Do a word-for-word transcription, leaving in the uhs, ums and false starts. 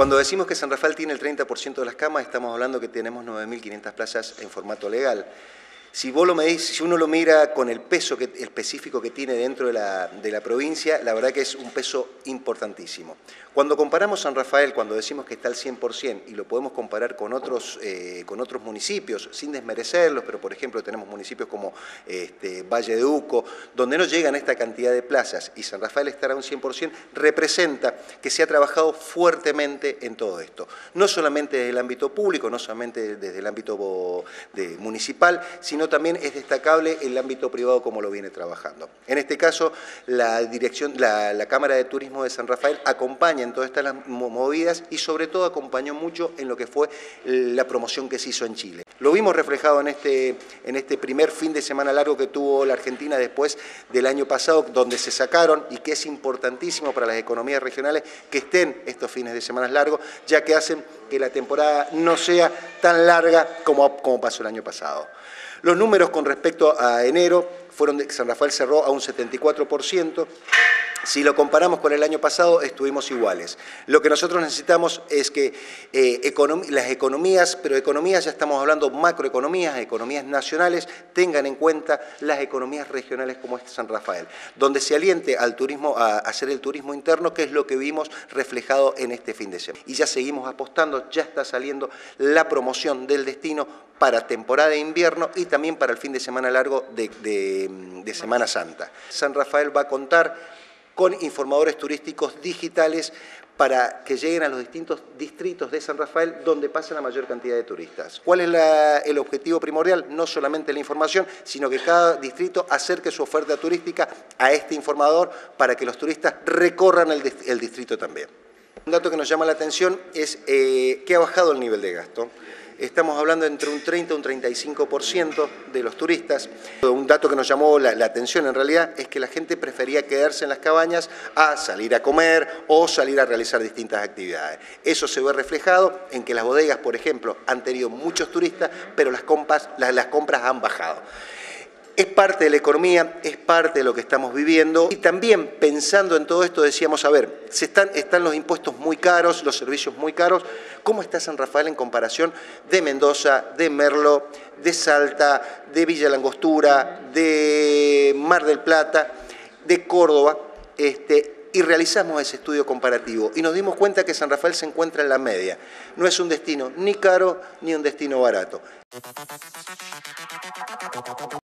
Cuando decimos que San Rafael tiene el treinta por ciento de las camas, estamos hablando que tenemos nueve mil quinientas plazas en formato legal. Si, vos lo medís, si uno lo mira con el peso que, específico que tiene dentro de la, de la provincia, la verdad que es un peso importantísimo. Cuando comparamos San Rafael, cuando decimos que está al cien por ciento y lo podemos comparar con otros, eh, con otros municipios, sin desmerecerlos, pero por ejemplo tenemos municipios como este, Valle de Uco, donde no llegan esta cantidad de plazas y San Rafael estará a un cien por ciento, representa que se ha trabajado fuertemente en todo esto. No solamente desde el ámbito público, no solamente desde el ámbito de, municipal, sino sino también es destacable el ámbito privado como lo viene trabajando. En este caso, la, dirección, la, la Cámara de Turismo de San Rafael acompaña en todas estas movidas y sobre todo acompañó mucho en lo que fue la promoción que se hizo en Chile. Lo vimos reflejado en este, en este primer fin de semana largo que tuvo la Argentina después del año pasado, donde se sacaron, y que es importantísimo para las economías regionales que estén estos fines de semana largos, ya que hacen que la temporada no sea tan larga como, como pasó el año pasado. Los números con respecto a enero fueron de San Rafael cerró a un setenta y cuatro por ciento. Si lo comparamos con el año pasado, estuvimos iguales. Lo que nosotros necesitamos es que eh, econom- las economías, pero economías, ya estamos hablando macroeconomías, economías nacionales, tengan en cuenta las economías regionales como es San Rafael, donde se aliente al turismo a hacer el turismo interno, que es lo que vimos reflejado en este fin de semana. Y ya seguimos apostando, ya está saliendo la promoción del destino para temporada de invierno y también para el fin de semana largo de, de, de Semana Santa. San Rafael va a contar con informadores turísticos digitales para que lleguen a los distintos distritos de San Rafael donde pasa la mayor cantidad de turistas. ¿Cuál es la, el objetivo primordial? No solamente la información, sino que cada distrito acerque su oferta turística a este informador para que los turistas recorran el, el distrito también. Un dato que nos llama la atención es eh, que ha bajado el nivel de gasto. Estamos hablando entre un treinta y un treinta y cinco por ciento de los turistas. Un dato que nos llamó la, la atención en realidad es que la gente prefería quedarse en las cabañas a salir a comer o salir a realizar distintas actividades. Eso se ve reflejado en que las bodegas, por ejemplo, han tenido muchos turistas, pero las, compas, las, las compras han bajado. Es parte de la economía, es parte de lo que estamos viviendo y también pensando en todo esto decíamos, a ver, se están, están los impuestos muy caros, los servicios muy caros, ¿cómo está San Rafael en comparación de Mendoza, de Merlo, de Salta, de Villa Langostura, de Mar del Plata, de Córdoba? Este, y realizamos ese estudio comparativo y nos dimos cuenta que San Rafael se encuentra en la media. No es un destino ni caro ni un destino barato.